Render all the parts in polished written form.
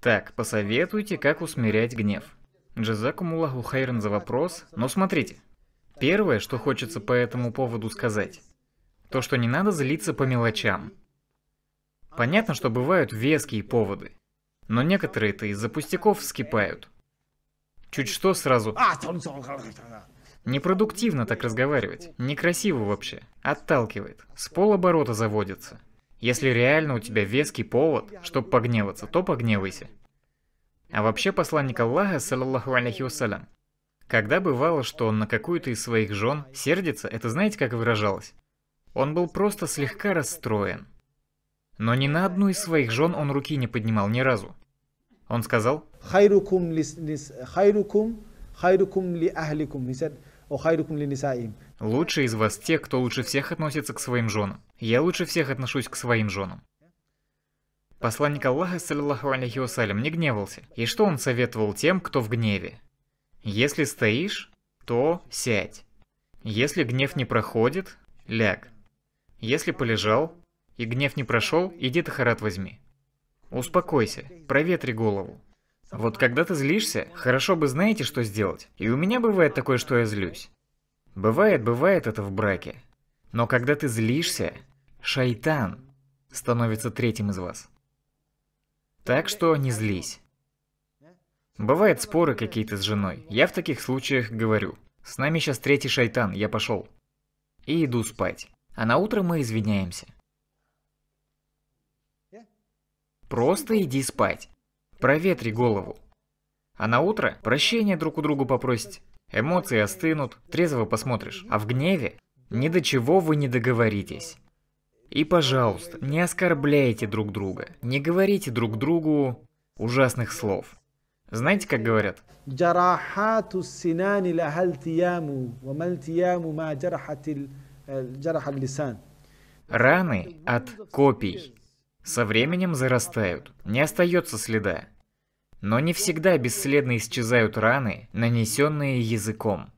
Так, посоветуйте, как усмирять гнев. Джазак Муллаху Хайран за вопрос, но смотрите. Первое, что хочется по этому поводу сказать, то, что не надо злиться по мелочам. Понятно, что бывают веские поводы, но некоторые-то из-за пустяков вскипают. Чуть что сразу... Непродуктивно так разговаривать, некрасиво вообще, отталкивает, с полоборота заводится. Если реально у тебя веский повод, чтобы погневаться, то погневайся. А вообще посланник Аллаха, салаллаху алейхи вассалям, когда бывало, что он на какую-то из своих жен сердится, это знаете, как выражалось? Он был просто слегка расстроен. Но ни на одну из своих жен он руки не поднимал ни разу. Он сказал: хайрукум ли ахликум. Лучше из вас те, кто лучше всех относится к своим женам. Я лучше всех отношусь к своим женам. Посланник Аллаха, саллаллаху алейхи вассалям, не гневался. И что он советовал тем, кто в гневе? Если стоишь, то сядь. Если гнев не проходит, ляг. Если полежал и гнев не прошел, иди тахарат возьми. Успокойся, проветри голову. Вот когда ты злишься, хорошо бы знаете, что сделать. И у меня бывает такое, что я злюсь. Бывает это в браке. Но когда ты злишься, шайтан становится третьим из вас. Так что не злись. Бывают споры какие-то с женой. Я в таких случаях говорю: с нами сейчас третий шайтан, я пошел. И иду спать. А на утро мы извиняемся. Просто иди спать. Проветри голову. А на утро прощения друг у друга попросите. Эмоции остынут, трезво посмотришь. А в гневе ни до чего вы не договоритесь. И, пожалуйста, не оскорбляйте друг друга. Не говорите друг другу ужасных слов. Знаете, как говорят? Раны от копий со временем зарастают, не остается следа. Но не всегда бесследно исчезают раны, нанесенные языком.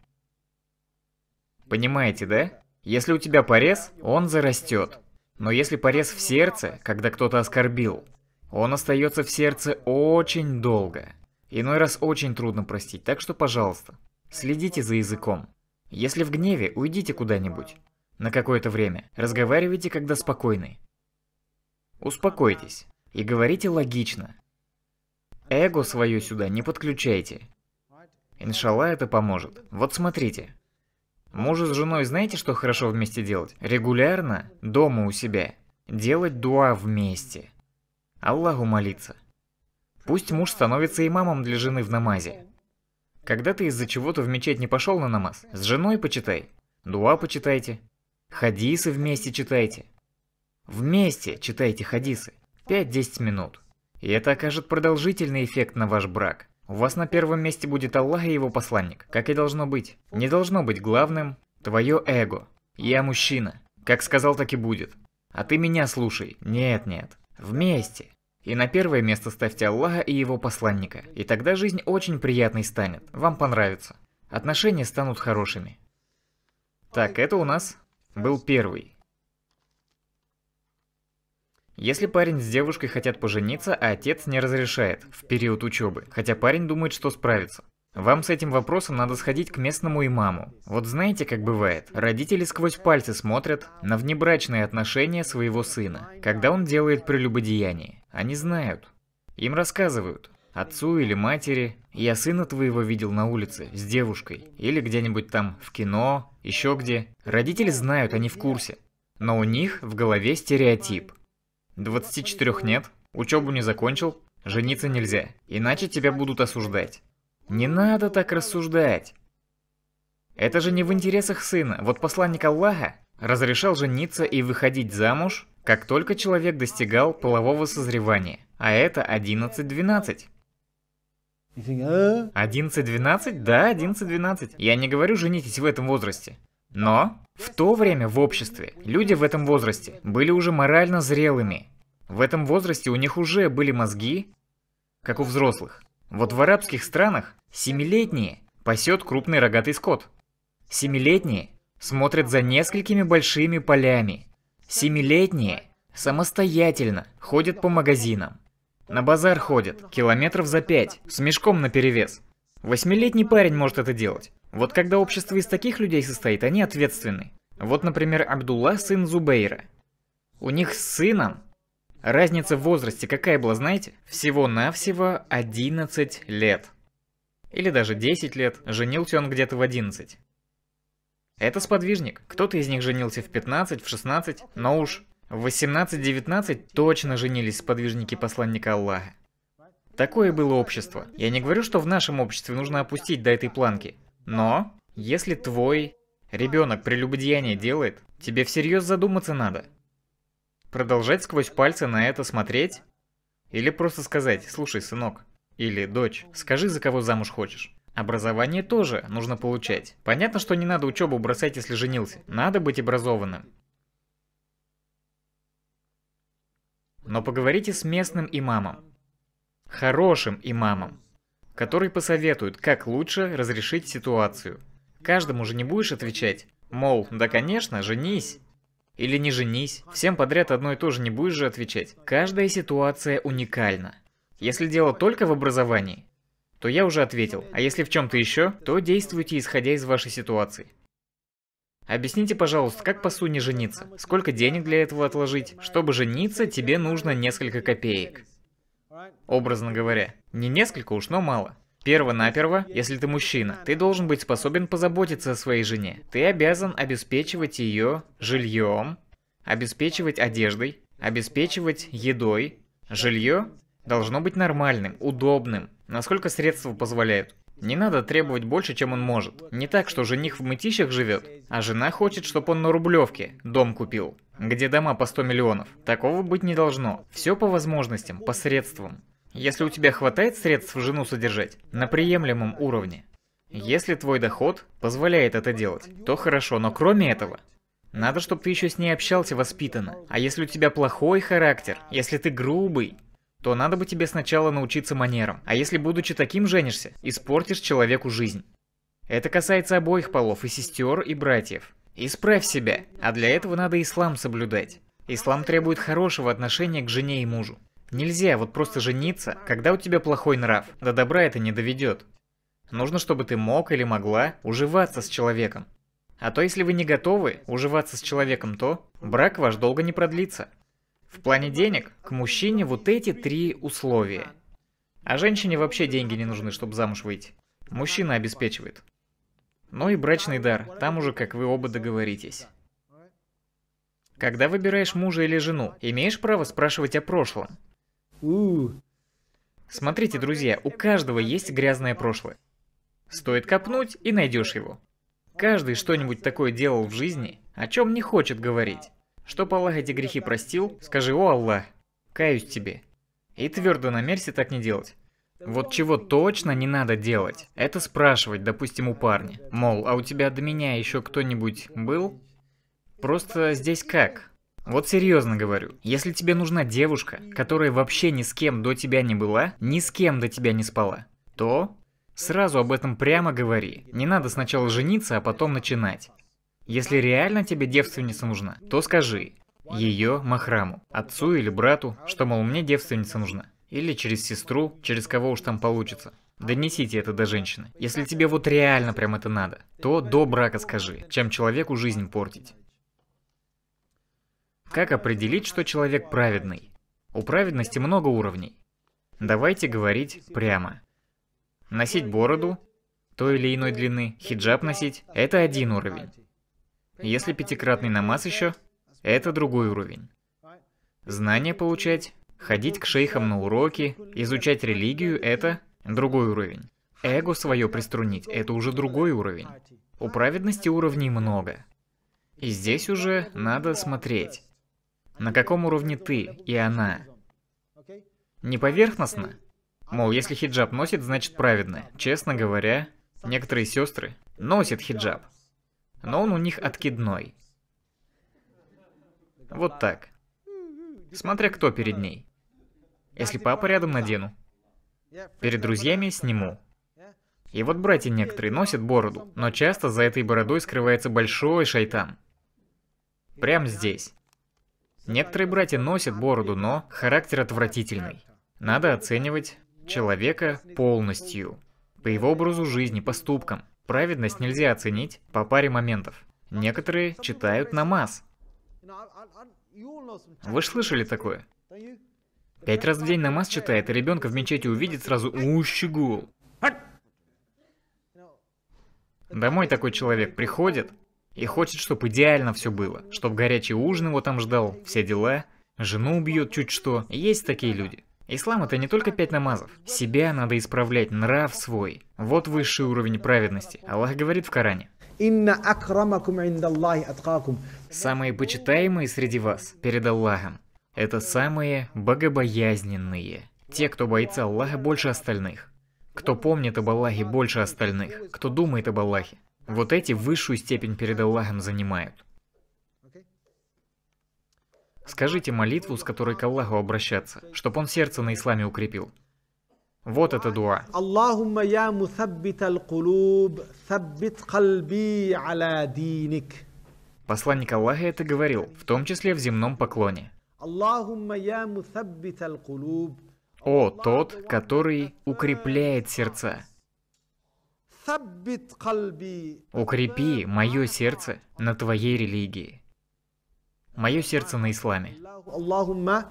Понимаете, да? Если у тебя порез, он зарастет. Но если порез в сердце, когда кто-то оскорбил, он остается в сердце очень долго. Иной раз очень трудно простить, так что, пожалуйста, следите за языком. Если в гневе, уйдите куда-нибудь на какое-то время. Разговаривайте, когда спокойны. Успокойтесь и говорите логично. Эго свое сюда не подключайте. Иншаллах, это поможет. Вот смотрите. Мужу с женой знаете, что хорошо вместе делать? Регулярно, дома у себя, делать дуа вместе. Аллаху молиться. Пусть муж становится имамом для жены в намазе. Когда ты из-за чего-то в мечеть не пошел на намаз, с женой почитай, дуа почитайте, хадисы вместе читайте. Вместе читайте хадисы 5-10 минут. И это окажет продолжительный эффект на ваш брак. У вас на первом месте будет Аллах и его посланник, как и должно быть. Не должно быть главным твое эго. Я мужчина. Как сказал, так и будет. А ты меня слушай. Нет. Вместе. И на первое место ставьте Аллаха и его посланника. И тогда жизнь очень приятной станет. Вам понравится. Отношения станут хорошими. Так, это у нас был первый. Если парень с девушкой хотят пожениться, а отец не разрешает в период учебы, хотя парень думает, что справится. Вам с этим вопросом надо сходить к местному имаму. Вот знаете, как бывает? Родители сквозь пальцы смотрят на внебрачные отношения своего сына, когда он делает прелюбодеяние. Они знают. Им рассказывают. Отцу или матери: я сына твоего видел на улице с девушкой, или где-нибудь там в кино, еще где. Родители знают, они в курсе. Но у них в голове стереотип. 24 нет, учебу не закончил, жениться нельзя, иначе тебя будут осуждать. Не надо так рассуждать. Это же не в интересах сына. Вот посланник Аллаха разрешал жениться и выходить замуж, как только человек достигал полового созревания. А это 11-12. 11-12? Да, 11-12. Я не говорю, женитесь в этом возрасте. Но в то время в обществе люди в этом возрасте были уже морально зрелыми. В этом возрасте у них уже были мозги, как у взрослых. Вот в арабских странах 7-летние пасет крупный рогатый скот. 7-летние смотрят за несколькими большими полями. 7-летние самостоятельно ходят по магазинам. На базар ходит, километров за 5, с мешком наперевес. 8-летний парень может это делать. Вот когда общество из таких людей состоит, они ответственны. Вот, например, Абдулла, сын Зубейра. У них с сыном разница в возрасте какая была, знаете? Всего-навсего 11 лет. Или даже 10 лет. Женился он где-то в 11. Это сподвижник. Кто-то из них женился в 15, в 16, но уж в 18-19 точно женились сподвижники посланника Аллаха. Такое было общество. Я не говорю, что в нашем обществе нужно опустить до этой планки. Но если твой ребенок прелюбодеяние делает, тебе всерьез задуматься надо. Продолжать сквозь пальцы на это смотреть? Или просто сказать: слушай, сынок, или дочь, скажи, за кого замуж хочешь. Образование тоже нужно получать. Понятно, что не надо учебу бросать, если женился. Надо быть образованным. Но поговорите с местным имамом. Хорошим имамом, который посоветует, как лучше разрешить ситуацию. Каждому же не будешь отвечать, мол, да конечно, женись. Или не женись. Всем подряд одно и то же не будешь же отвечать. Каждая ситуация уникальна. Если дело только в образовании, то я уже ответил. А если в чем-то еще, то действуйте, исходя из вашей ситуации. Объясните, пожалуйста, как по сунне жениться? Сколько денег для этого отложить? Чтобы жениться, тебе нужно несколько копеек. Образно говоря. Не несколько уж, но мало. Перво-наперво, если ты мужчина, ты должен быть способен позаботиться о своей жене. Ты обязан обеспечивать ее жильем, обеспечивать одеждой, обеспечивать едой. Жилье должно быть нормальным, удобным, насколько средства позволяют. Не надо требовать больше, чем он может. Не так, что жених в мытищах живет, а жена хочет, чтобы он на Рублевке дом купил, где дома по 100 миллионов. Такого быть не должно. Все по возможностям, по средствам. Если у тебя хватает средств жену содержать на приемлемом уровне, если твой доход позволяет это делать, то хорошо, но кроме этого, надо, чтобы ты еще с ней общался воспитанно. А если у тебя плохой характер, если ты грубый, то надо бы тебе сначала научиться манерам. А если, будучи таким, женишься, испортишь человеку жизнь. Это касается обоих полов, и сестер, и братьев. Исправь себя, а для этого надо ислам соблюдать. Ислам требует хорошего отношения к жене и мужу. Нельзя вот просто жениться, когда у тебя плохой нрав. До добра это не доведет. Нужно, чтобы ты мог или могла уживаться с человеком. А то, если вы не готовы уживаться с человеком, то брак ваш долго не продлится. В плане денег к мужчине вот эти 3 условия. А женщине вообще деньги не нужны, чтобы замуж выйти. Мужчина обеспечивает. Ну и брачный дар, там уже как вы оба договоритесь. Когда выбираешь мужа или жену, имеешь право спрашивать о прошлом. Смотрите, друзья, у каждого есть грязное прошлое. Стоит копнуть, и найдешь его. Каждый что-нибудь такое делал в жизни, о чем не хочет говорить. Чтоб Аллах эти грехи простил, скажи: о Аллах, каюсь тебе. И твердо намерься так не делать. Вот чего точно не надо делать, это спрашивать, допустим, у парня. Мол, а у тебя до меня еще кто-нибудь был? Просто здесь как? Вот серьезно говорю, если тебе нужна девушка, которая вообще ни с кем до тебя не была, ни с кем до тебя не спала, то сразу об этом прямо говори. Не надо сначала жениться, а потом начинать. Если реально тебе девственница нужна, то скажи ее махраму, отцу или брату, что, мол, мне девственница нужна. Или через сестру, через кого уж там получится. Донесите это до женщины. Если тебе вот реально прям это надо, то до брака скажи, чем человеку жизнь портить. Как определить, что человек праведный? У праведности много уровней. Давайте говорить прямо. Носить бороду той или иной длины, хиджаб носить – это один уровень. Если 5-кратный намаз еще – это другой уровень. Знания получать, ходить к шейхам на уроки, изучать религию – это другой уровень. Эго свое приструнить – это уже другой уровень. У праведности уровней много. И здесь уже надо смотреть. На каком уровне ты и она? Не поверхностно? Мол, если хиджаб носит, значит праведная. Честно говоря, некоторые сестры носят хиджаб, но он у них откидной. Вот так. Смотря кто перед ней. Если папа рядом, надену. Перед друзьями сниму. И вот братья некоторые носят бороду, но часто за этой бородой скрывается большой шайтан. Прям здесь. Некоторые братья носят бороду, но характер отвратительный. Надо оценивать человека полностью, по его образу жизни, поступкам. Праведность нельзя оценить по паре моментов. Некоторые читают намаз. Вы же слышали такое? 5 раз в день намаз читает, и ребенка в мечети увидит сразу «Ущегул». Домой такой человек приходит и хочет, чтобы идеально все было. Чтоб горячий ужин его там ждал, все дела, жену убьет чуть что. Есть такие люди. Ислам — это не только 5 намазов. Себя надо исправлять, нрав свой. Вот высший уровень праведности. Аллах говорит в Коране: «Самые почитаемые среди вас перед Аллахом — это самые богобоязненные. Те, кто боится Аллаха больше остальных. Кто помнит об Аллахе больше остальных. Кто думает об Аллахе. Вот эти высшую степень перед Аллахом занимают». Скажите молитву, с которой к Аллаху обращаться, чтобы он сердце на исламе укрепил. Вот это дуа. Посланник Аллаха это говорил, в том числе в земном поклоне. О, тот, который укрепляет сердца. Укрепи мое сердце на твоей религии. Мое сердце на исламе.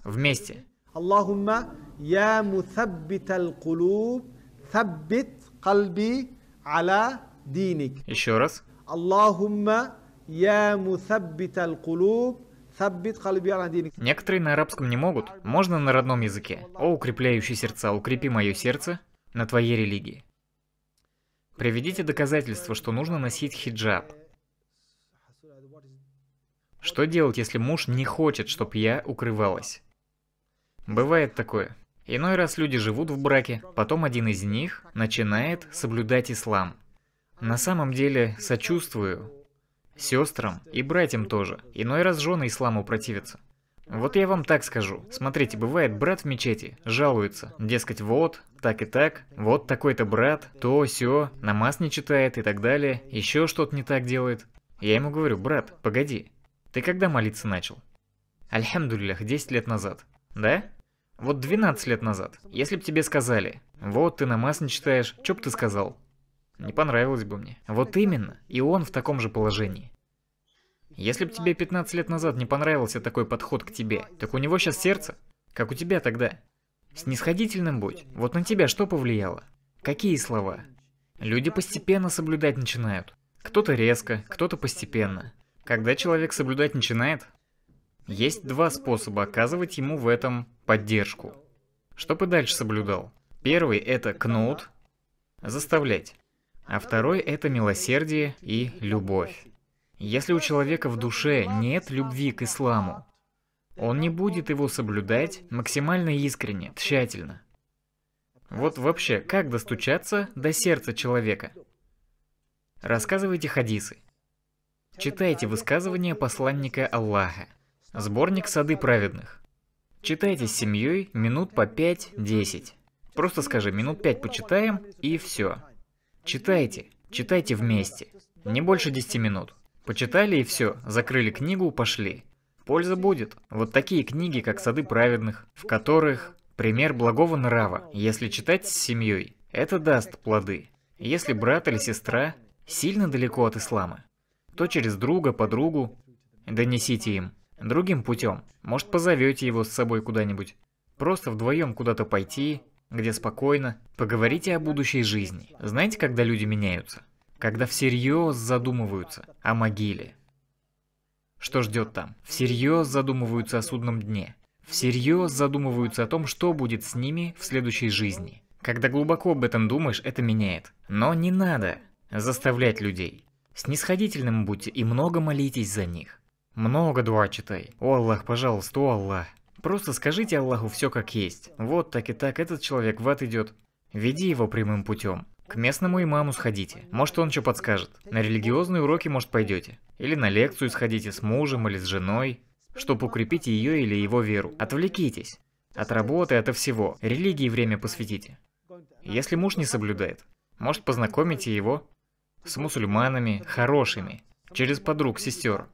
Вместе. Еще раз. Некоторые на арабском не могут. Можно на родном языке. О, укрепляющий сердца, укрепи мое сердце на твоей религии. Приведите доказательства, что нужно носить хиджаб. Что делать, если муж не хочет, чтобы я укрывалась? Бывает такое. Иной раз люди живут в браке, потом один из них начинает соблюдать ислам. На самом деле сочувствую сестрам и братьям тоже. Иной раз жены исламу противятся. Вот я вам так скажу. Смотрите, бывает брат в мечети, жалуется. Дескать, вот, так и так, вот такой-то брат, то, сё, намаз не читает и так далее, еще что-то не так делает. Я ему говорю: брат, погоди. Ты когда молиться начал? Альхамду лилля, 10 лет назад. Да? Вот 12 лет назад. Если бы тебе сказали: вот ты намаз не читаешь, чё бы ты сказал? Не понравилось бы мне. Вот именно. И он в таком же положении. Если бы тебе 15 лет назад не понравился такой подход к тебе, так у него сейчас сердце, как у тебя тогда. Снисходительным будь. Вот на тебя что повлияло? Какие слова? Люди постепенно соблюдать начинают. Кто-то резко, кто-то постепенно. Когда человек соблюдать начинает, есть 2 способа оказывать ему в этом поддержку. Чтоб и дальше соблюдал. Первый — это кнут, заставлять. А второй — это милосердие и любовь. Если у человека в душе нет любви к исламу, он не будет его соблюдать максимально искренне, тщательно. Вот вообще, как достучаться до сердца человека? Рассказывайте хадисы. Читайте высказывания посланника Аллаха. Сборник «Сады праведных». Читайте с семьей минут по 5-10. Просто скажи: минут 5 почитаем, и все. Читайте. Читайте вместе. Не больше 10 минут. Почитали и все. Закрыли книгу, пошли. Польза будет. Вот такие книги, как «Сады праведных», в которых пример благого нрава. Если читать с семьей, это даст плоды. Если брат или сестра сильно далеко от ислама, то через друга, подругу донесите им. Другим путем. Может, позовете его с собой куда-нибудь. Просто вдвоем куда-то пойти, где спокойно. Поговорите о будущей жизни. Знаете, когда люди меняются? Когда всерьез задумываются о могиле. Что ждет там? Всерьез задумываются о судном дне. Всерьез задумываются о том, что будет с ними в следующей жизни. Когда глубоко об этом думаешь, это меняет. Но не надо заставлять людей. Снисходительным будьте и много молитесь за них. Много дуа читай. О Аллах, пожалуйста, о Аллах. Просто скажите Аллаху все как есть. Вот так и так, этот человек в ад идет. Веди его прямым путем. К местному имаму сходите. Может, он что подскажет. На религиозные уроки, может, пойдете. Или на лекцию сходите с мужем или с женой, чтобы укрепить ее или его веру. Отвлекитесь. От работы, ото всего. Религии время посвятите. Если муж не соблюдает, может, познакомите его с мусульманами хорошими, через подруг, сестер.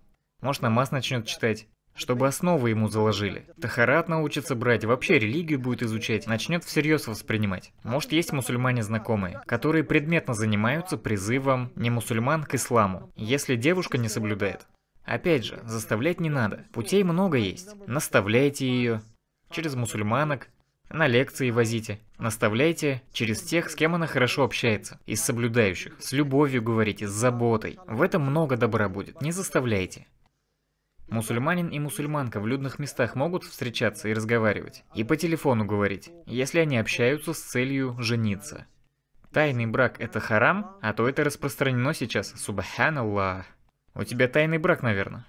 Может, намаз начнет читать. чтобы основы ему заложили. Тахарат научится брать, вообще религию будет изучать, начнет всерьез воспринимать. Может, есть мусульмане знакомые, которые предметно занимаются призывом немусульман к исламу, если девушка не соблюдает. Опять же, заставлять не надо, путей много есть. Наставляйте ее через мусульманок, на лекции возите. Наставляйте через тех, с кем она хорошо общается, из соблюдающих. С любовью говорите, с заботой. В этом много добра будет, не заставляйте. Мусульманин и мусульманка в людных местах могут встречаться и разговаривать, и по телефону говорить, если они общаются с целью жениться. Тайный брак – это харам, а то это распространено сейчас, субханаллах. У тебя тайный брак, наверное.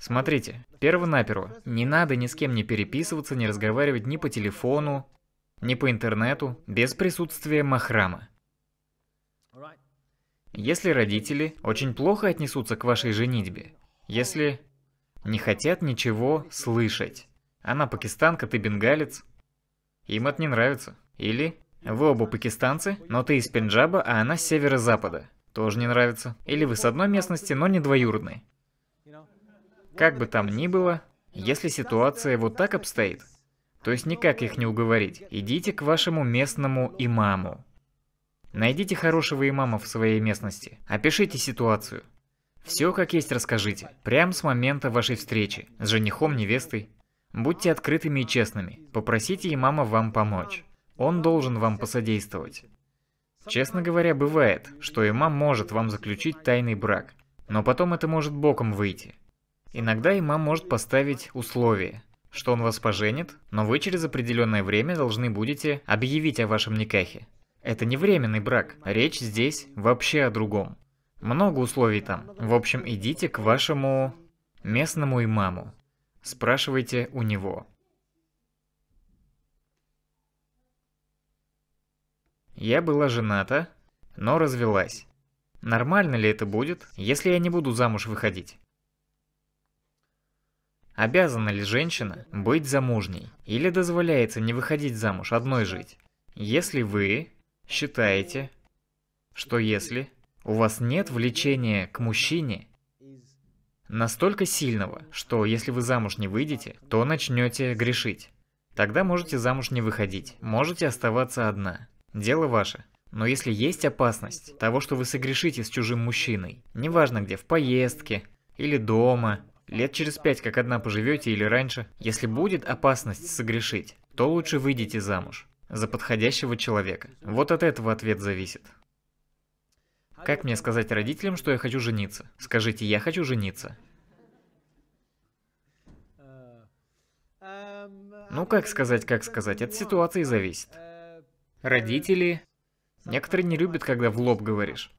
Смотрите, перво-наперво, не надо ни с кем не переписываться, не разговаривать ни по телефону, ни по интернету, без присутствия махрама. Если родители очень плохо отнесутся к вашей женитьбе, если не хотят ничего слышать, она пакистанка, ты бенгалец, им это не нравится. Или вы оба пакистанцы, но ты из Пенджаба, а она с северо-запада, тоже не нравится. Или вы с одной местности, но не двоюродные. Как бы там ни было, если ситуация вот так обстоит, то есть никак их не уговорить, идите к вашему местному имаму. Найдите хорошего имама в своей местности, опишите ситуацию. Все как есть расскажите, прямо с момента вашей встречи с женихом, невестой. Будьте открытыми и честными, попросите имама вам помочь. Он должен вам посодействовать. Честно говоря, бывает, что имам может вам заключить тайный брак, но потом это может боком выйти. Иногда имам может поставить условие, что он вас поженит, но вы через определенное время должны будете объявить о вашем никахе. Это не временный брак, речь здесь вообще о другом. Много условий там. В общем, идите к вашему местному имаму. Спрашивайте у него. Я была жената, но развелась. Нормально ли это будет, если я не буду замуж выходить? Обязана ли женщина быть замужней? Или дозволяется не выходить замуж, одной жить? Если вы считаете, что если у вас нет влечения к мужчине настолько сильного, что если вы замуж не выйдете, то начнете грешить. Тогда можете замуж не выходить, можете оставаться одна. Дело ваше. Но если есть опасность того, что вы согрешите с чужим мужчиной, неважно где, в поездке или дома, лет через 5 как одна поживете или раньше, если будет опасность согрешить, то лучше выйдите замуж за подходящего человека. Вот от этого ответ зависит. Как мне сказать родителям, что я хочу жениться? Скажите, я хочу жениться. Ну, как сказать, от ситуации зависит. Родители... Некоторые не любят, когда в лоб говоришь.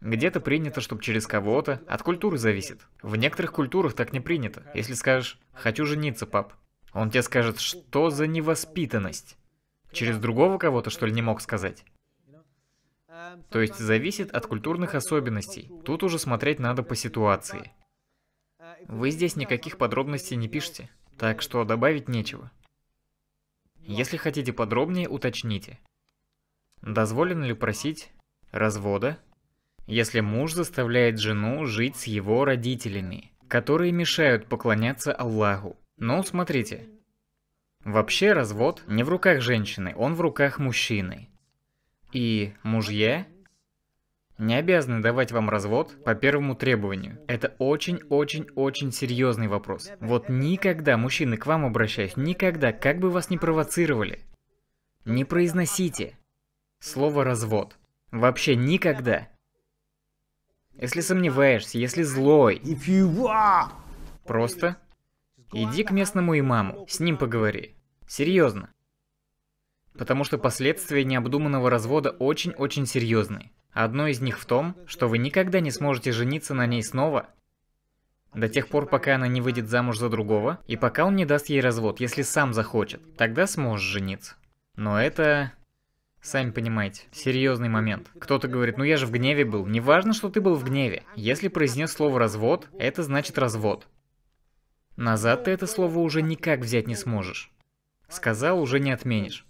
Где-то принято, чтобы через кого-то, от культуры зависит. В некоторых культурах так не принято. Если скажешь «хочу жениться, пап», он тебе скажет «что за невоспитанность?» Через другого кого-то, что ли, не мог сказать? То есть зависит от культурных особенностей. Тут уже смотреть надо по ситуации. Вы здесь никаких подробностей не пишете, так что добавить нечего. Если хотите подробнее, уточните. Дозволено ли просить развода, если муж заставляет жену жить с его родителями, которые мешают поклоняться Аллаху? Ну, смотрите. Вообще развод не в руках женщины, он в руках мужчины. И мужья не обязаны давать вам развод по первому требованию. Это очень-очень-очень серьезный вопрос. Вот никогда, мужчины, к вам обращаюсь, никогда, как бы вас ни провоцировали, не произносите слово «развод». Вообще никогда. Если сомневаешься, если злой, просто иди к местному имаму, с ним поговори. Серьезно. Потому что последствия необдуманного развода очень-очень серьезны. Одно из них в том, что вы никогда не сможете жениться на ней снова, до тех пор, пока она не выйдет замуж за другого, и пока он не даст ей развод, если сам захочет. Тогда сможешь жениться. Но это, сами понимаете, серьезный момент. Кто-то говорит, ну я же в гневе был. Неважно, что ты был в гневе. Если произнес слово «развод», это значит развод. Назад ты это слово уже никак взять не сможешь. Сказал, уже не отменишь.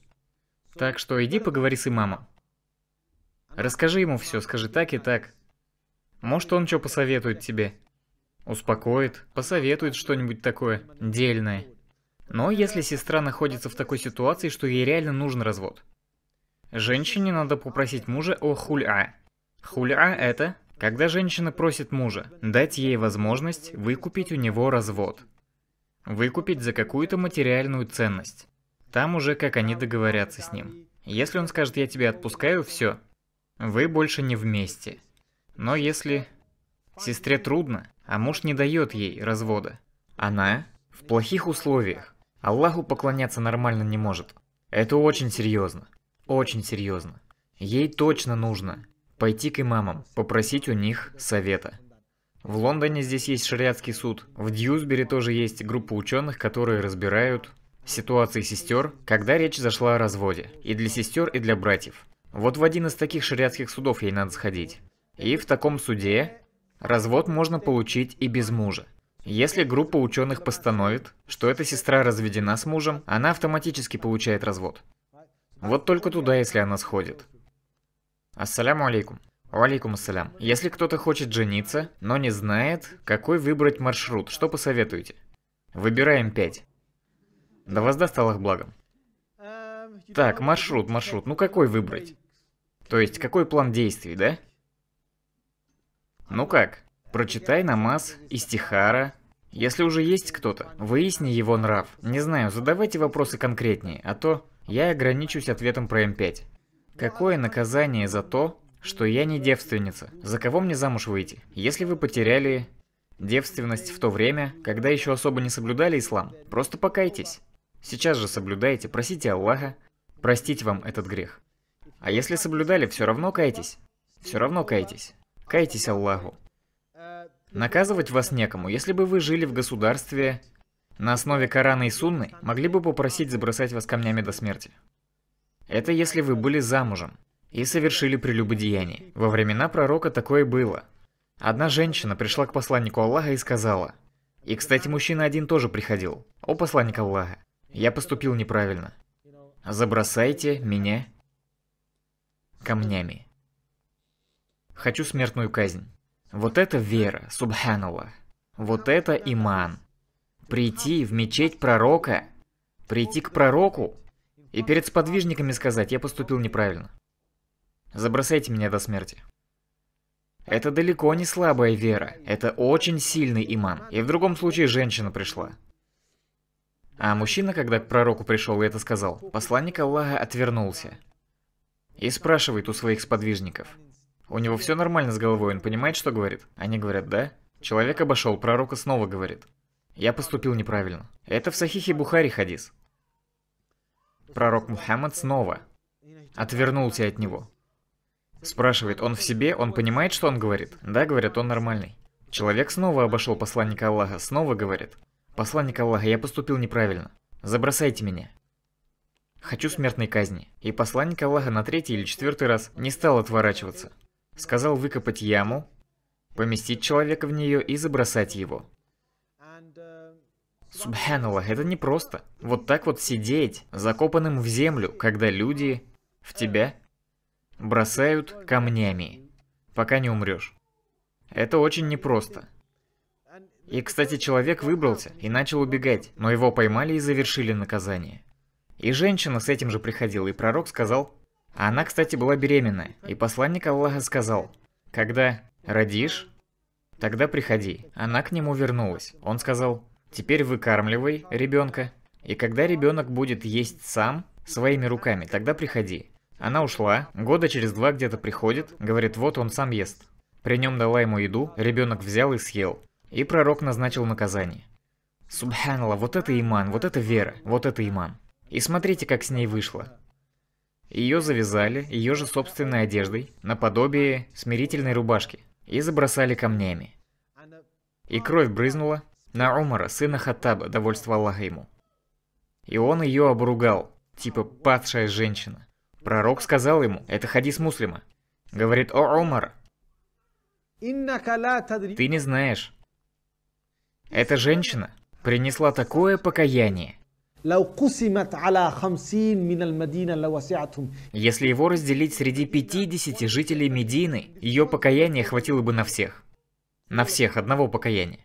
Так что иди поговори с имамом. Расскажи ему все, скажи так и так. Может, он что посоветует тебе. успокоит, посоветует что-нибудь такое дельное. Но если сестра находится в такой ситуации, что ей реально нужен развод, женщине надо попросить мужа о хуля. Хуля – это когда женщина просит мужа дать ей возможность выкупить у него развод. Выкупить за какую-то материальную ценность. Там уже как они договорятся с ним. Если он скажет «я тебя отпускаю», все, вы больше не вместе. Но если сестре трудно, а муж не дает ей развода, она в плохих условиях, Аллаху поклоняться нормально не может. Это очень серьезно. Очень серьезно. Ей точно нужно пойти к имамам, попросить у них совета. В Лондоне здесь есть шариатский суд, в Дьюсбери тоже есть группа ученых, которые разбирают ситуации сестер, когда речь зашла о разводе. И для сестер, и для братьев. Вот в один из таких шариатских судов ей надо сходить. И в таком суде развод можно получить и без мужа. Если группа ученых постановит, что эта сестра разведена с мужем, она автоматически получает развод. Вот только туда, если она сходит. Ассаляму алейкум. Алейкум ассалям. Если кто-то хочет жениться, но не знает, какой выбрать маршрут, что посоветуете? Выбираем 5. Да воздаст Аллах благом. Так, маршрут. Ну какой выбрать? То есть, какой план действий, да? Ну как? Прочитай намаз, истихара. Если уже есть кто-то, выясни его нрав. Не знаю, задавайте вопросы конкретнее, а то я ограничусь ответом про М5. Какое наказание за то, что я не девственница? За кого мне замуж выйти? Если вы потеряли девственность в то время, когда еще особо не соблюдали ислам, просто покайтесь. Сейчас же соблюдайте, просите Аллаха простить вам этот грех. А если соблюдали, все равно кайтесь. Все равно кайтесь. Кайтесь Аллаху. Наказывать вас некому. Если бы вы жили в государстве на основе Корана и Сунны, могли бы попросить забросать вас камнями до смерти. Это если вы были замужем и совершили прелюбодеяние. Во времена пророка такое было. Одна женщина пришла к посланнику Аллаха и сказала... И, кстати, мужчина один тоже приходил. «О, посланник Аллаха, я поступил неправильно. Забросайте меня камнями. Хочу смертную казнь». Вот это вера, субханаллах. Вот это иман. Прийти в мечеть пророка, прийти к пророку и перед сподвижниками сказать: я поступил неправильно. Забросайте меня до смерти. Это далеко не слабая вера, это очень сильный иман. И в другом случае женщина пришла. А мужчина, когда к пророку пришел и это сказал, посланник Аллаха отвернулся и спрашивает у своих сподвижников. У него все нормально с головой, он понимает, что говорит? Они говорят, да. Человек обошел пророка, снова говорит: я поступил неправильно. Это в Сахихе Бухари хадис. Пророк Мухаммад снова отвернулся от него. Спрашивает, он в себе, он понимает, что он говорит? Да, говорят, он нормальный. Человек снова обошел посланника Аллаха, снова говорит: посланник Аллаха, я поступил неправильно. Забросайте меня. Хочу смертной казни. И посланник Аллаха на 3-й или 4-й раз не стал отворачиваться. Сказал выкопать яму, поместить человека в нее и забросать его. Субханаллах, это непросто. Вот так вот сидеть, закопанным в землю, когда люди в тебя бросают камнями, пока не умрешь. Это очень непросто. И, кстати, человек выбрался и начал убегать, но его поймали и завершили наказание. И женщина с этим же приходила, и пророк сказал... А она, кстати, была беременная. И посланник Аллаха сказал: когда родишь, тогда приходи. Она к нему вернулась. Он сказал: теперь выкармливай ребенка. И когда ребенок будет есть сам своими руками, тогда приходи. Она ушла, года через 2 где-то приходит, говорит: вот он сам ест. При нем дала ему еду, ребенок взял и съел. И пророк назначил наказание. Субханаллах, вот это иман, вот это вера, вот это иман. И смотрите, как с ней вышло. Ее завязали ее же собственной одеждой, наподобие смирительной рубашки, и забросали камнями. И кровь брызнула на Омара, сына Хаттаба, довольство Аллаха ему. И он ее обругал, типа падшая женщина. Пророк сказал ему, это хадис Муслима, говорит: о, Омар, ты не знаешь, эта женщина принесла такое покаяние. Если его разделить среди 50 жителей Медины, ее покаяния хватило бы на всех. На всех одного покаяния.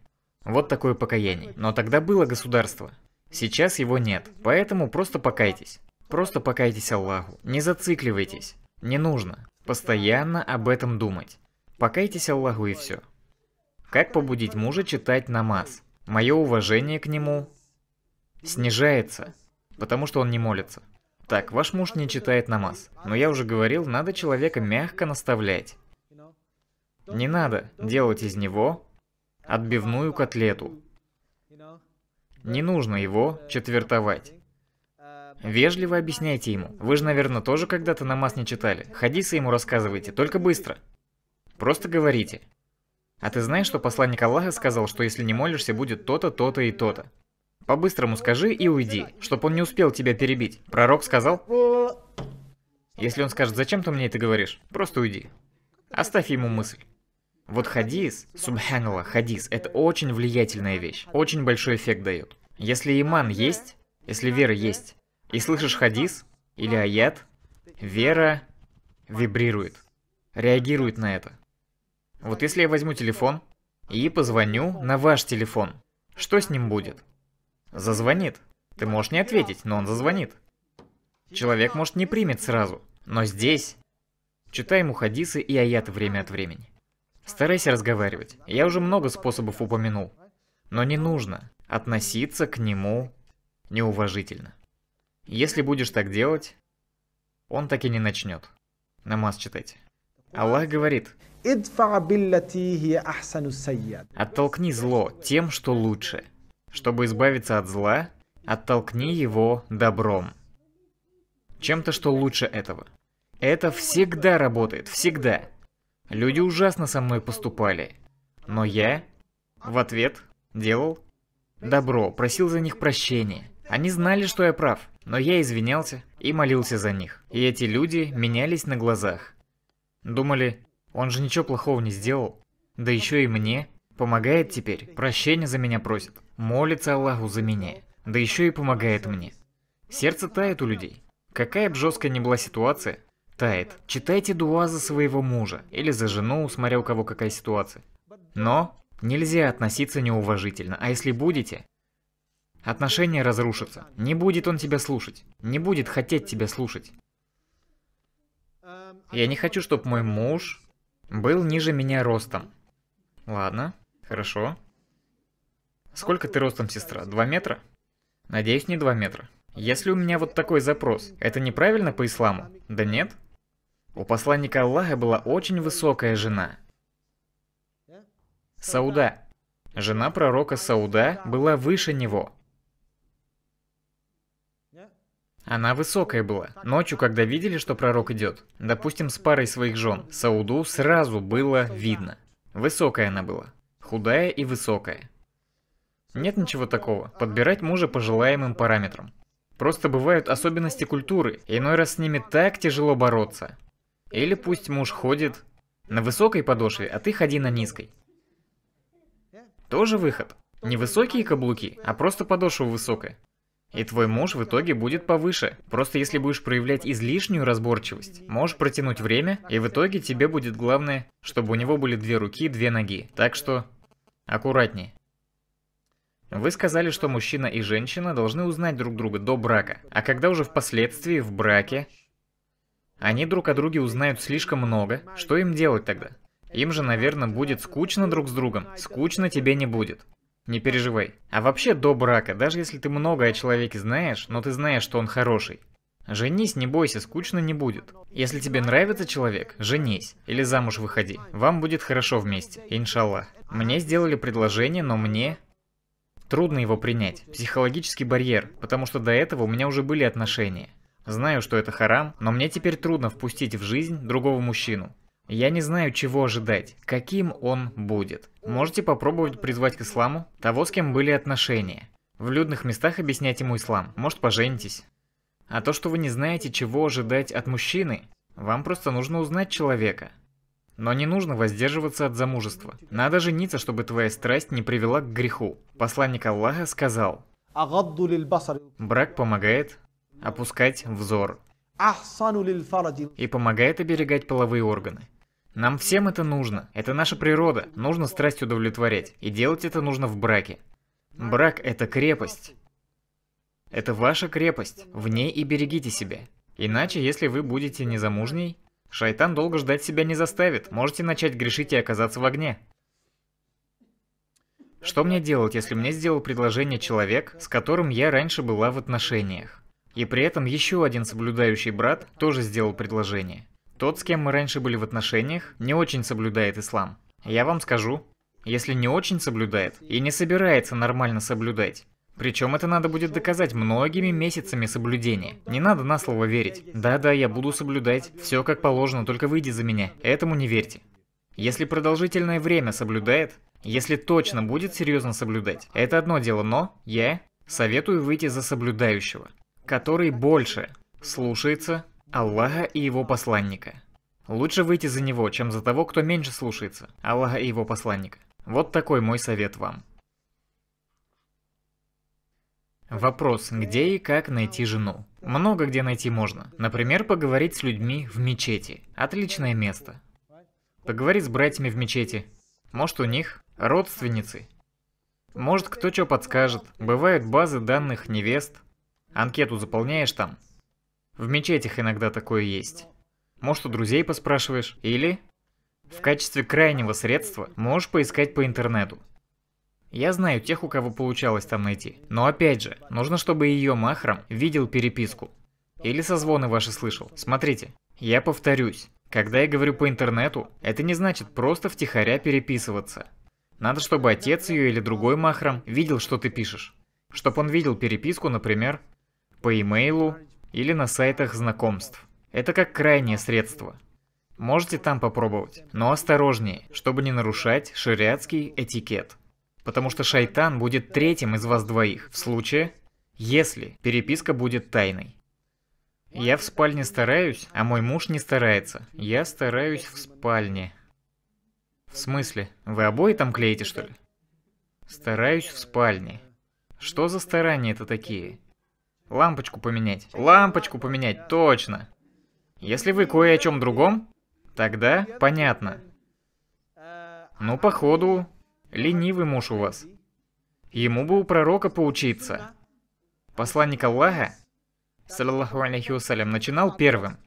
Вот такое покаяние. Но тогда было государство. Сейчас его нет. Поэтому просто покайтесь. Просто покайтесь Аллаху. Не зацикливайтесь. Не нужно постоянно об этом думать. Покайтесь Аллаху и все. Как побудить мужа читать намаз? Мое уважение к нему снижается, потому что он не молится. Так, ваш муж не читает намаз. Но я уже говорил, надо человека мягко наставлять. Не надо делать из него отбивную котлету. Не нужно его четвертовать. Вежливо объясняйте ему. Вы же, наверное, тоже когда-то намаз не читали. Хадисы ему рассказывайте, только быстро. Просто говорите. А ты знаешь, что посланник Аллаха сказал, что если не молишься, будет то-то, то-то и то-то. По-быстрому скажи и уйди, чтобы он не успел тебя перебить. Пророк сказал, если он скажет, зачем ты мне это говоришь, просто уйди. Оставь ему мысль. Вот хадис, субханаллах, хадис, это очень влиятельная вещь. Очень большой эффект дает. Если иман есть, если вера есть, и слышишь хадис или аят, вера вибрирует, реагирует на это. Вот если я возьму телефон и позвоню на ваш телефон, что с ним будет? Зазвонит. Ты можешь не ответить, но он зазвонит. Человек, может, не примет сразу, но здесь читай ему хадисы и аяты время от времени. Старайся разговаривать. Я уже много способов упомянул. Но не нужно относиться к нему неуважительно. Если будешь так делать, он так и не начнет намаз читать. Аллах говорит, оттолкни зло тем, что лучше. Чтобы избавиться от зла, оттолкни его добром. Чем-то, что лучше этого. Это всегда работает, всегда. Люди ужасно со мной поступали, но я в ответ делал добро, просил за них прощения. Они знали, что я прав, но я извинялся и молился за них. И эти люди менялись на глазах. Думали, он же ничего плохого не сделал, да еще и мне помогает теперь, прощения за меня просит, молится Аллаху за меня, да еще и помогает мне. Сердце тает у людей. Какая бы жесткая ни была ситуация, тает. Читайте дуа за своего мужа или за жену, смотря у кого какая ситуация. Но нельзя относиться неуважительно, а если будете, отношения разрушатся. Не будет он тебя слушать, не будет хотеть тебя слушать. Я не хочу, чтобы мой муж был ниже меня ростом. Ладно, хорошо. Сколько ты ростом, сестра? 2 метра? Надеюсь, не 2 метра. Если у меня вот такой запрос, это неправильно по исламу? Да нет. У посланника Аллаха была очень высокая жена. Сауда. Жена пророка Сауда была выше него. Она высокая была. Ночью, когда видели, что пророк идет, допустим, с парой своих жен, Сауду сразу было видно. Высокая она была. Худая и высокая. Нет ничего такого. Подбирать мужа по желаемым параметрам. Просто бывают особенности культуры, иной раз с ними так тяжело бороться. Или пусть муж ходит на высокой подошве, а ты ходи на низкой. Тоже выход. Не высокие каблуки, а просто подошва высокая. И твой муж в итоге будет повыше. Просто если будешь проявлять излишнюю разборчивость, можешь протянуть время, и в итоге тебе будет главное, чтобы у него были 2 руки, 2 ноги. Так что аккуратнее. Вы сказали, что мужчина и женщина должны узнать друг друга до брака. А когда уже впоследствии в браке они друг о друге узнают слишком много, что им делать тогда? Им же, наверное, будет скучно друг с другом. Скучно тебе не будет. Не переживай. А вообще до брака, даже если ты много о человеке знаешь, но ты знаешь, что он хороший, женись, не бойся, скучно не будет. Если тебе нравится человек, женись. Или замуж выходи. Вам будет хорошо вместе, иншаллах. Мне сделали предложение, но мне трудно его принять. Психологический барьер, потому что до этого у меня уже были отношения. Знаю, что это харам, но мне теперь трудно впустить в жизнь другого мужчину. Я не знаю, чего ожидать, каким он будет. Можете попробовать призвать к исламу того, с кем были отношения. В людных местах объяснять ему ислам. Может, поженитесь. А то, что вы не знаете, чего ожидать от мужчины, вам просто нужно узнать человека. Но не нужно воздерживаться от замужества. Надо жениться, чтобы твоя страсть не привела к греху. Посланник Аллаха сказал, брак помогает опускать взор. И помогает оберегать половые органы. Нам всем это нужно. Это наша природа. Нужно страсть удовлетворять. И делать это нужно в браке. Брак – это крепость. Это ваша крепость. В ней и берегите себя. Иначе, если вы будете незамужней, шайтан долго ждать себя не заставит. Можете начать грешить и оказаться в огне. Что мне делать, если мне сделал предложение человек, с которым я раньше была в отношениях? И при этом еще один соблюдающий брат тоже сделал предложение. Тот, с кем мы раньше были в отношениях, не очень соблюдает ислам. Я вам скажу, если не очень соблюдает и не собирается нормально соблюдать, причем это надо будет доказать многими месяцами соблюдения. Не надо на слово верить. Да-да, я буду соблюдать, все как положено, только выйди за меня. Этому не верьте. Если продолжительное время соблюдает, если точно будет серьезно соблюдать, это одно дело, но я советую выйти за соблюдающего, который больше слушается Аллаха и его посланника. Лучше выйти за него, чем за того, кто меньше слушается Аллаха и его посланника. Вот такой мой совет вам. Вопрос, где и как найти жену? Много где найти можно. Например, поговорить с людьми в мечети. Отличное место. Поговорить с братьями в мечети. Может, у них родственницы. Может, кто что подскажет. Бывают базы данных невест. Анкету заполняешь там. В мечетях иногда такое есть. Может, у друзей поспрашиваешь. Или в качестве крайнего средства можешь поискать по интернету. Я знаю тех, у кого получалось там найти. Но опять же, нужно, чтобы ее махрам видел переписку. Или созвоны ваши слышал. Смотрите, я повторюсь. Когда я говорю по интернету, это не значит просто втихаря переписываться. Надо, чтобы отец ее или другой махрам видел, что ты пишешь. Чтобы он видел переписку, например, по имейлу или на сайтах знакомств. Это как крайнее средство. Можете там попробовать, но осторожнее, чтобы не нарушать шариатский этикет. Потому что шайтан будет третьим из вас двоих, в случае, если переписка будет тайной. Я в спальне стараюсь, а мой муж не старается. Я стараюсь в спальне. В смысле? Вы обои там клеите, что ли? Стараюсь в спальне. Что за старания-то такие? Лампочку поменять. Лампочку поменять, точно. Если вы кое о чем другом, тогда понятно. Ну, походу, ленивый муж у вас. Ему бы у пророка поучиться. Посланник Аллаха, салаллаху алейхи вассалям, начинал первым.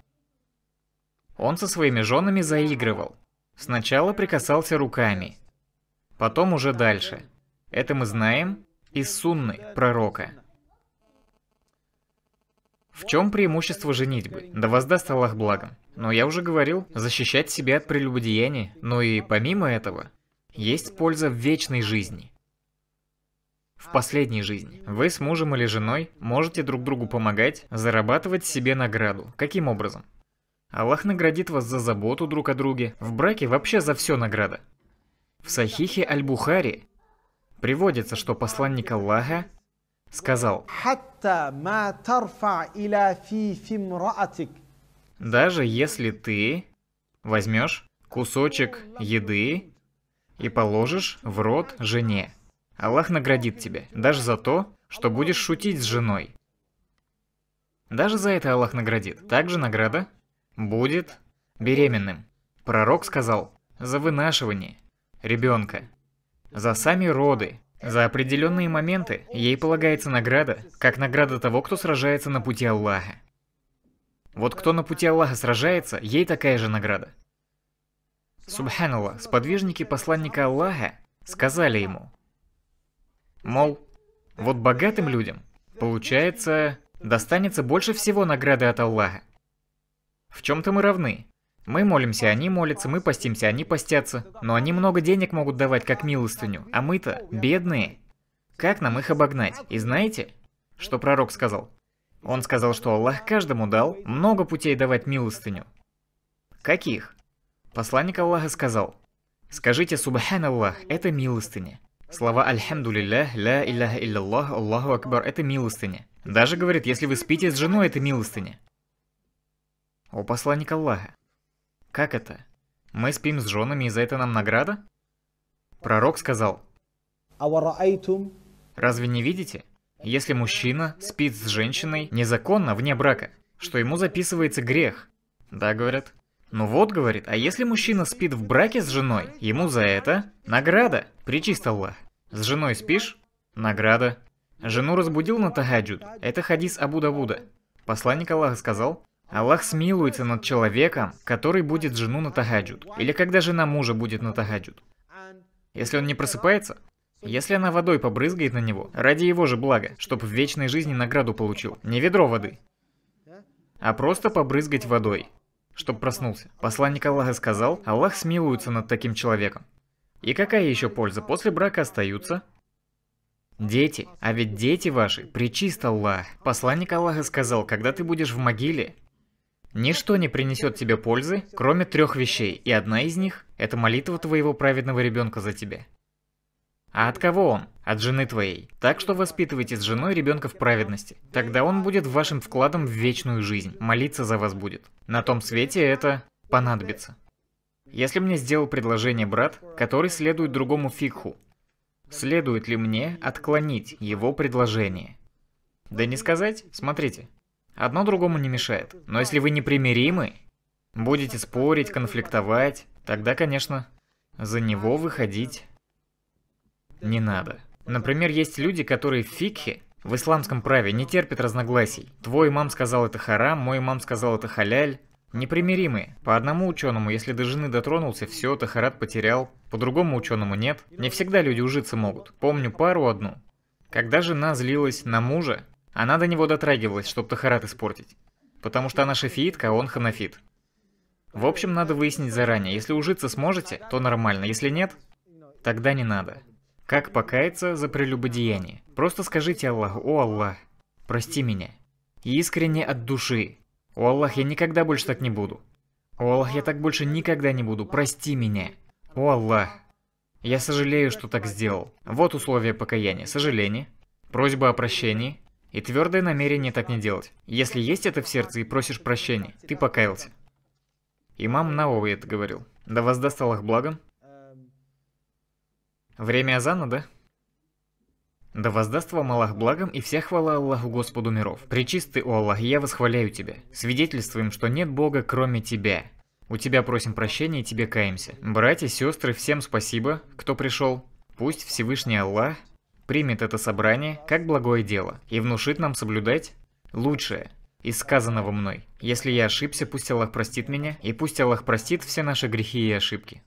Он со своими женами заигрывал. Сначала прикасался руками. Потом уже дальше. Это мы знаем из сунны пророка. В чем преимущество женитьбы? Да воздаст Аллах благом. Но я уже говорил, защищать себя от прелюбодеяния. Но и помимо этого, есть польза в вечной жизни. В последней жизни. Вы с мужем или женой можете друг другу помогать, зарабатывать себе награду. Каким образом? Аллах наградит вас за заботу друг о друге. В браке вообще за все награда. В Сахихе аль-Бухари приводится, что посланник Аллаха сказал: даже если ты возьмешь кусочек еды и положишь в рот жене, Аллах наградит тебя, даже за то, что будешь шутить с женой. Даже за это Аллах наградит. Также награда будет беременным. Пророк сказал: за вынашивание ребенка, за сами роды, за определенные моменты ей полагается награда, как награда того, кто сражается на пути Аллаха. Вот кто на пути Аллаха сражается, ей такая же награда. Субханаллах, сподвижники посланника Аллаха сказали ему, мол, вот богатым людям, получается, достанется больше всего награды от Аллаха. В чем-то мы равны. Мы молимся, они молятся, мы постимся, они постятся. Но они много денег могут давать как милостыню, а мы-то бедные. Как нам их обогнать? И знаете, что пророк сказал? Он сказал, что Аллах каждому дал много путей давать милостыню. Каких? Посланник Аллаха сказал: скажите Субхан Аллах, это милостыня. Слова альхамду лилля, ля иляха илля Аллаху акбар, это милостыня. Даже говорит, если вы спите с женой, это милостыня. О посланник Аллаха. Как это? Мы спим с женами, и за это нам награда? Пророк сказал: разве не видите, если мужчина спит с женщиной незаконно, вне брака, что ему записывается грех? Да, говорят. Ну вот, говорит, а если мужчина спит в браке с женой, ему за это награда. Причист Аллах. С женой спишь? Награда. Жену разбудил на тахаджуд. Это хадис Абу-Давуда. Посланник Аллаха сказал: Аллах смилуется над человеком, который будет жену на тахаджуд. Или когда жена мужа будет на тахаджуд. Если он не просыпается, если она водой побрызгает на него, ради его же блага, чтобы в вечной жизни награду получил. Не ведро воды, а просто побрызгать водой, чтобы проснулся. Посланник Аллаха сказал: Аллах смилуется над таким человеком. И какая еще польза? После брака остаются дети. А ведь дети ваши причист Аллах. Посланник Аллаха сказал: когда ты будешь в могиле, ничто не принесет тебе пользы, кроме трех вещей. И одна из них – это молитва твоего праведного ребенка за тебя. А от кого он? От жены твоей. Так что воспитывайте с женой ребенка в праведности. Тогда он будет вашим вкладом в вечную жизнь. Молиться за вас будет. На том свете это понадобится. Если мне сделал предложение брат, который следует другому фикху, следует ли мне отклонить его предложение? Да не сказать, смотрите. Одно другому не мешает. Но если вы непримиримы, будете спорить, конфликтовать, тогда, конечно, за него выходить не надо. Например, есть люди, которые в фикхе, в исламском праве, не терпят разногласий. Твой имам сказал это харам, мой имам сказал это халяль. Непримиримые. По одному ученому, если до жены дотронулся, все, тахарат потерял. По другому ученому нет. Не всегда люди ужиться могут. Помню пару одну. Когда жена злилась на мужа, она до него дотрагивалась, чтобы тахарат испортить. Потому что она шафиитка, а он ханафит. В общем, надо выяснить заранее. Если ужиться сможете, то нормально. Если нет, тогда не надо. Как покаяться за прелюбодеяние? Просто скажите Аллаху: «О Аллах, прости меня». И искренне от души. «О Аллах, я никогда больше так не буду». «О Аллах, я так больше никогда не буду. Прости меня». «О Аллах, я сожалею, что так сделал». Вот условия покаяния. Сожаление, просьба о прощении и твердое намерение так не делать. Если есть это в сердце и просишь прощения, ты покаялся. Имам Наови это говорил. Да воздаст Аллах благом. Время азана, да? Да воздаст вам Аллах благом, и вся хвала Аллаху Господу миров. Пречистый, о Аллах, я восхваляю тебя. Свидетельствуем, что нет Бога, кроме тебя. У тебя просим прощения и тебе каемся. Братья, сестры, всем спасибо, кто пришел. Пусть Всевышний Аллах примет это собрание как благое дело и внушит нам соблюдать лучшее из сказанного мной. Если я ошибся, пусть Аллах простит меня, и пусть Аллах простит все наши грехи и ошибки.